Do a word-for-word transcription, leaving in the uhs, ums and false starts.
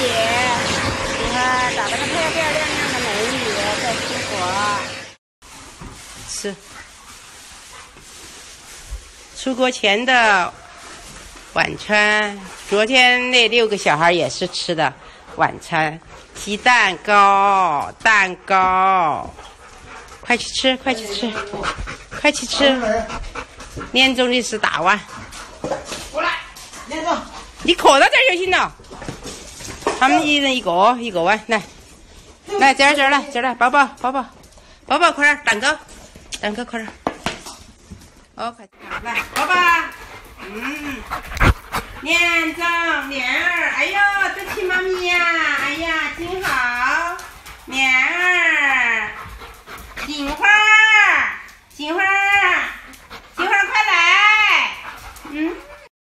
鱼，你看打扮的漂漂亮亮的美女在吃火。吃。出国前的晚餐，昨天那六个小孩也是吃的晚餐，鸡蛋糕、蛋糕。快去吃，快去吃，快去吃！年终的事打完。过来，年终。 你扣到这儿就行了。他们一人一个，一个碗。来，来这儿这儿来这儿来，宝宝宝宝，宝宝快点，蛋糕，蛋糕快点。哦，快来，宝宝，嗯，年总年儿，哎呦，对起妈咪呀，哎呀，真好，年儿，金花，金花。